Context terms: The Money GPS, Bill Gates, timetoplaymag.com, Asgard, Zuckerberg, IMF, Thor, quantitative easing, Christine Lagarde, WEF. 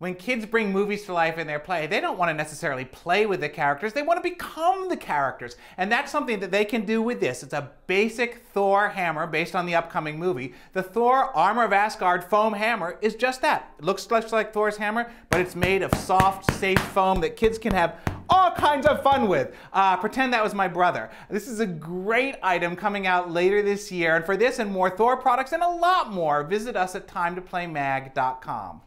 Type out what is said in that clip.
When kids bring movies to life in their play, they don't want to necessarily play with the characters, they want to become the characters. And that's something that they can do with this. It's a basic Thor hammer based on the upcoming movie. The Thor Armor of Asgard foam hammer is just that. It looks just like Thor's hammer, but it's made of soft, safe foam that kids can have all kinds of fun with. Pretend that was my brother. This is a great item coming out later this year. And for this and more Thor products and a lot more, visit us at timetoplaymag.com.